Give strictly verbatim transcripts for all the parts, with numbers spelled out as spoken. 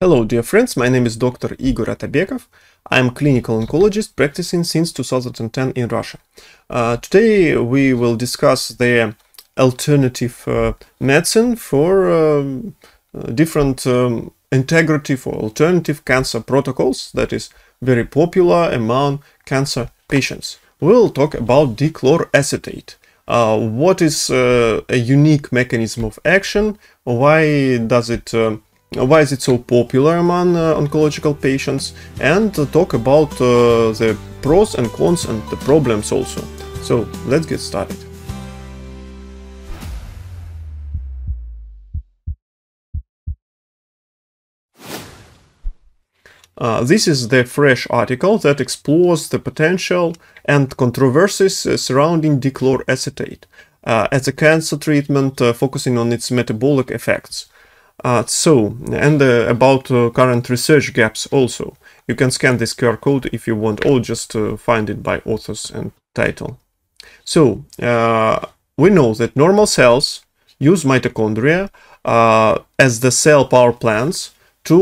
Hello dear friends, my name is Doctor Igor Atabekov. I am a clinical oncologist practicing since two thousand ten in Russia. Uh, today we will discuss the alternative uh, medicine for uh, different um, integrative or alternative cancer protocols that is very popular among cancer patients. We will talk about dichloroacetate. Uh, what is uh, a unique mechanism of action? Why does it uh, Why is it so popular among uh, oncological patients, and uh, talk about uh, the pros and cons and the problems also. So let's get started. Uh, this is the fresh article that explores the potential and controversies uh, surrounding dichloroacetate uh, as a cancer treatment, uh, focusing on its metabolic effects. Uh, so, and uh, about uh, current research gaps also. You can scan this Q R code if you want, or just uh, find it by authors and title. So, uh, we know that normal cells use mitochondria uh, as the cell power plants to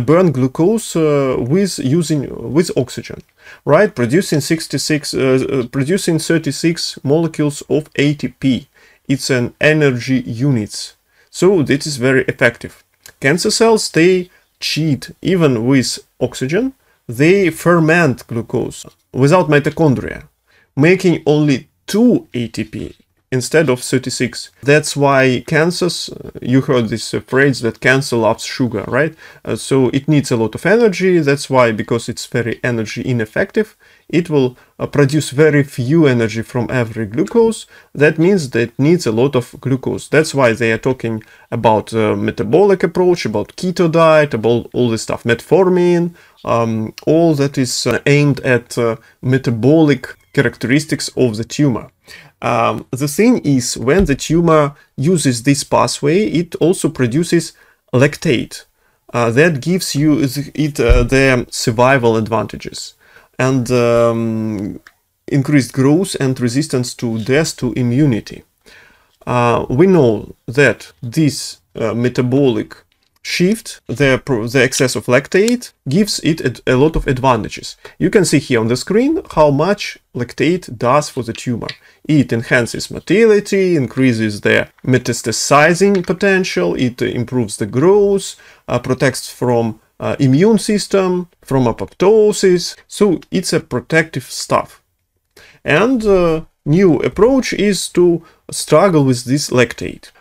burn glucose uh, with using with oxygen, right? Producing sixty-six, uh, producing thirty-six molecules of A T P. It's an energy unit. So this is very effective. Cancer cells, they cheat even with oxygen. They ferment glucose without mitochondria, making only two A T P instead of thirty-six. That's why cancers, you heard this phrase that cancer loves sugar, right? Uh, so it needs a lot of energy. That's why, because it's very energy ineffective, it will uh, produce very few energy from every glucose. That means that it needs a lot of glucose. That's why they are talking about uh, metabolic approach, about keto diet, about all this stuff, metformin, um, all that is uh, aimed at uh, metabolic characteristics of the tumor. Um, the thing is, when the tumor uses this pathway, it also produces lactate. Uh, that gives you it uh, the survival advantages and um, increased growth and resistance to death to immunity. Uh, we know that this uh, metabolic shift, the, the excess of lactate, gives it a, a lot of advantages. You can see here on the screen how much lactate does for the tumor. It enhances motility, increases the metastasizing potential, it improves the growth, uh, protects from Uh, immune system, from apoptosis. So it's a protective stuff. And uh, new approach is to struggle with this lactate.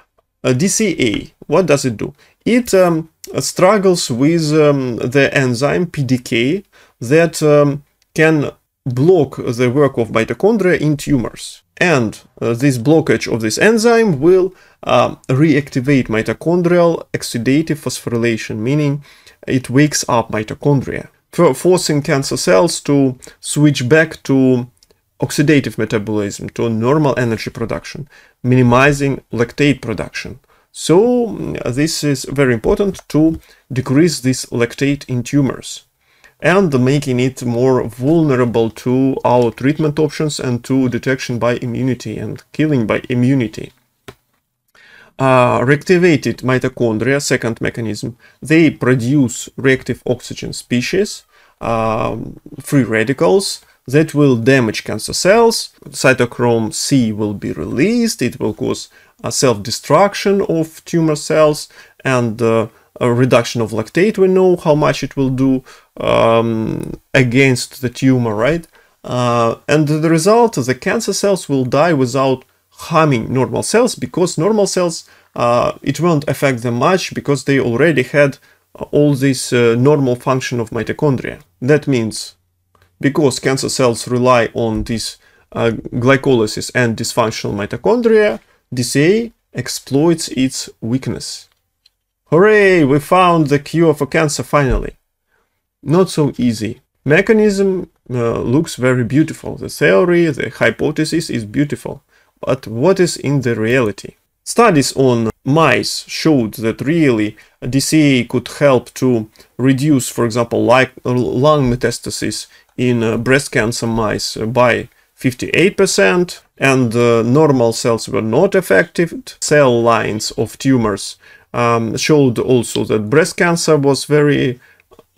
Uh, D C A, what does it do? It um, struggles with um, the enzyme P D K that um, can block the work of mitochondria in tumors. And uh, this blockage of this enzyme will um, reactivate mitochondrial oxidative phosphorylation, meaning it wakes up mitochondria, for forcing cancer cells to switch back to oxidative metabolism, to normal energy production, minimizing lactate production. So this is very important to decrease this lactate in tumors and making it more vulnerable to our treatment options and to detection by immunity and killing by immunity. Uh, reactivated mitochondria, second mechanism, they produce reactive oxygen species, um, free radicals, that will damage cancer cells. Cytochrome C will be released, it will cause a self-destruction of tumor cells and uh, a reduction of lactate. We know how much it will do um, against the tumor, right? Uh, and the result, the cancer cells will die without harming normal cells, because normal cells, uh, it won't affect them much because they already had all this uh, normal function of mitochondria. That means, because cancer cells rely on this uh, glycolysis and dysfunctional mitochondria, D C A exploits its weakness. Hooray, we found the cure for cancer finally. Not so easy. Mechanism uh, looks very beautiful. The theory, the hypothesis is beautiful. But what is in the reality? Studies on mice showed that really D C A could help to reduce, for example, like lung metastasis in uh, breast cancer mice by fifty-eight percent, and uh, normal cells were not affected. Cell lines of tumors um, showed also that breast cancer was very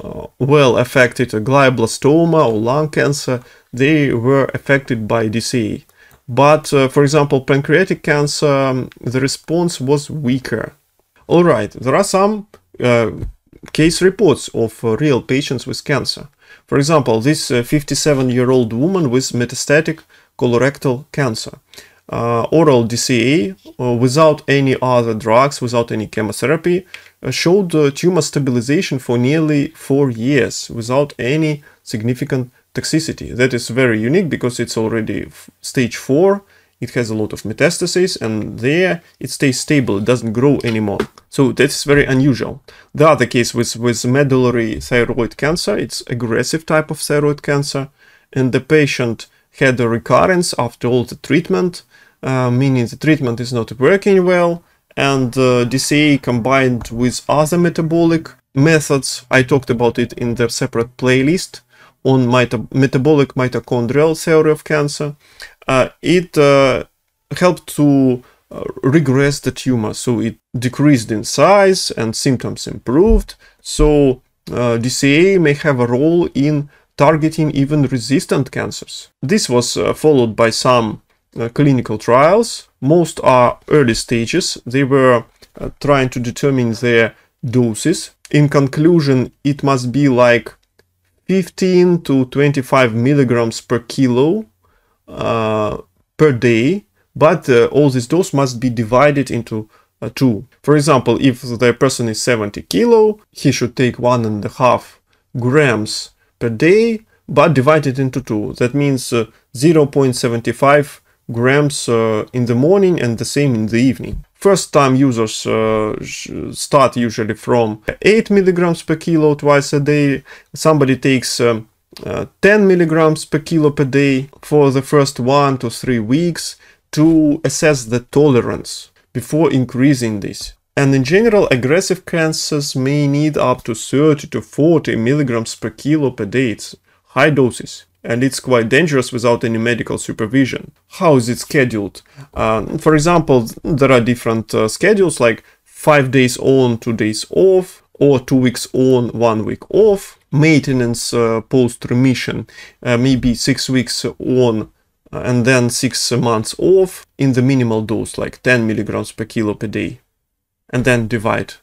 uh, well affected. Glioblastoma or lung cancer, they were affected by D C A. But uh, for example, pancreatic cancer, um, the response was weaker. All right, there are some uh, case reports of uh, real patients with cancer. For example, this fifty-seven-year-old uh, woman with metastatic colorectal cancer, uh, oral D C A uh, without any other drugs, without any chemotherapy, uh, showed uh, tumor stabilization for nearly four years without any significant toxicity. That is very unique because it's already stage four, it has a lot of metastases, and there it stays stable, it doesn't grow anymore. So that's very unusual. The other case was with medullary thyroid cancer. It's aggressive type of thyroid cancer, and the patient had a recurrence after all the treatment, uh, meaning the treatment is not working well, and uh, D C A combined with other metabolic methods. I talked about it in the separate playlist on meta metabolic mitochondrial theory of cancer. Uh, it uh, helped to uh, regress the tumor, so it decreased in size and symptoms improved. So uh, D C A may have a role in targeting even resistant cancers. This was uh, followed by some uh, clinical trials. Most are early stages. They were uh, trying to determine their doses. In conclusion, it must be like fifteen to twenty-five milligrams per kilo uh, per day, but uh, all this dose must be divided into uh, two. For example, if the person is seventy kilo, he should take one and a half grams per day, but divided into two. That means uh, zero point seven five grams uh, in the morning and the same in the evening. First time users uh, start usually from eight milligrams per kilo twice a day. Somebody takes um, uh, ten milligrams per kilo per day for the first one to three weeks to assess the tolerance before increasing this. And in general, aggressive cancers may need up to thirty to forty milligrams per kilo per day. It's high doses. And it's quite dangerous without any medical supervision. How is it scheduled? Um, for example, there are different uh, schedules like five days on, two days off, or two weeks on, one week off. Maintenance uh, post-remission, uh, maybe six weeks on uh, and then six months off in the minimal dose, like ten milligrams per kilo per day, and then divide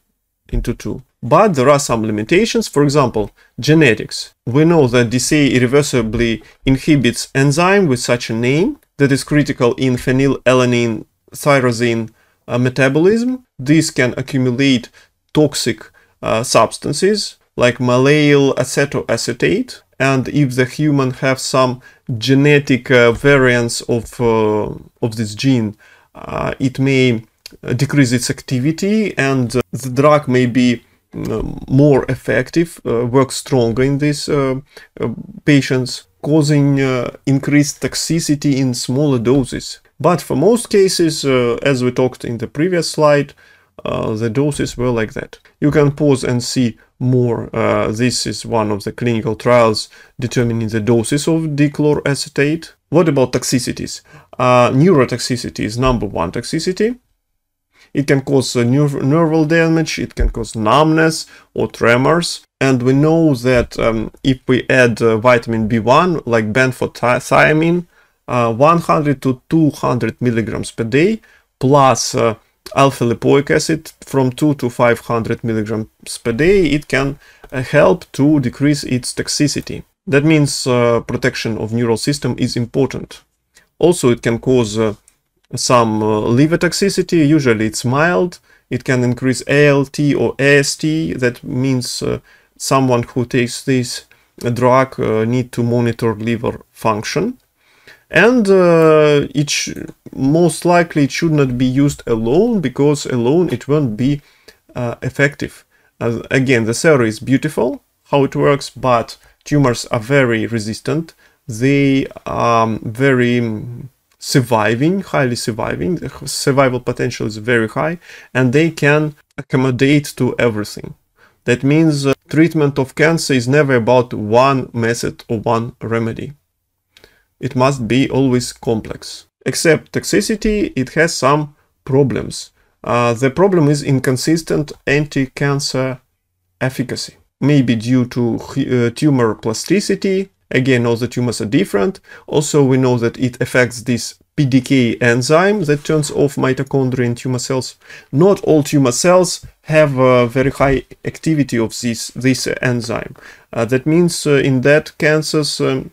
into two. But there are some limitations. For example, genetics. We know that D C A irreversibly inhibits enzyme with such a name that is critical in phenylalanine tyrosine uh, metabolism. This can accumulate toxic uh, substances like malyl cytochrome. And if the human have some genetic uh, variants of, uh, of this gene, uh, it may decrease its activity, and uh, the drug may be more effective, uh, works stronger in these uh, uh, patients, causing uh, increased toxicity in smaller doses. But for most cases, uh, as we talked in the previous slide, uh, the doses were like that. You can pause and see more. Uh, this is one of the clinical trials determining the doses of dichloroacetate. What about toxicities? Uh, neurotoxicity is number one toxicity. It can cause uh, nerv nerval damage, it can cause numbness or tremors. And we know that um, if we add uh, vitamin B one, like benfotiamine, uh, one hundred to two hundred milligrams per day, plus uh, alpha-lipoic acid from two to five hundred milligrams per day, it can uh, help to decrease its toxicity. That means uh, protection of neural system is important. Also, it can cause uh, some uh, liver toxicity. Usually it's mild. It can increase A L T or A S T. That means uh, someone who takes this drug uh, need to monitor liver function. And uh, it sh most likely it should not be used alone, because alone it won't be uh, effective. Uh, again, the theory is beautiful, how it works, but tumors are very resistant. They are very surviving, highly surviving. The survival potential is very high, and they can accommodate to everything. That means uh, treatment of cancer is never about one method or one remedy. It must be always complex. Except toxicity, it has some problems. Uh, the problem is inconsistent anti-cancer efficacy, maybe due to uh, tumor plasticity. Again, all the tumors are different. Also, we know that it affects this P D K enzyme that turns off mitochondria in tumor cells. Not all tumor cells have a very high activity of this, this enzyme. Uh, that means uh, in that cancers, um,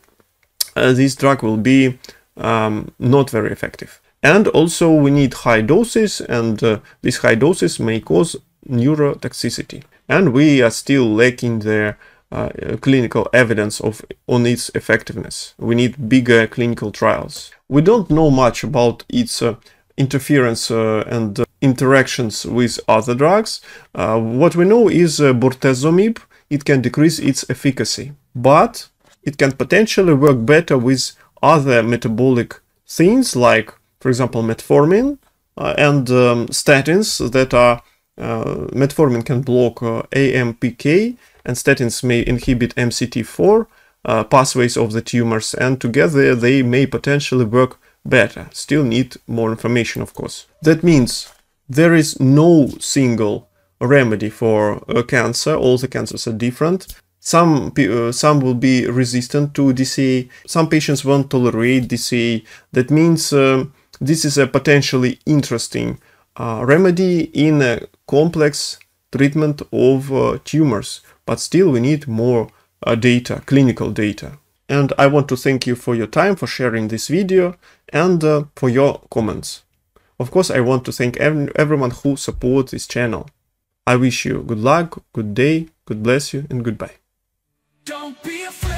uh, this drug will be um, not very effective. And also we need high doses, and uh, these high doses may cause neurotoxicity. And we are still lacking the Uh, clinical evidence of on its effectiveness. We need bigger clinical trials. We don't know much about its uh, interference uh, and uh, interactions with other drugs. Uh, what we know is uh, bortezomib. It can decrease its efficacy, but it can potentially work better with other metabolic things like, for example, metformin uh, and um, statins that are uh, metformin can block uh, A M P K, and statins may inhibit M C T four uh, pathways of the tumors, and together they may potentially work better. Still need more information, of course. That means there is no single remedy for uh, cancer. All the cancers are different. Some, uh, some will be resistant to D C A. Some patients won't tolerate D C A. That means um, this is a potentially interesting uh, remedy in a complex treatment of uh, tumors. But still we need more uh, data, clinical data. And I want to thank you for your time, for sharing this video, and uh, for your comments. Of course, I want to thank ev everyone who supports this channel. I wish you good luck, good day, God bless you, and goodbye. Don't be afraid.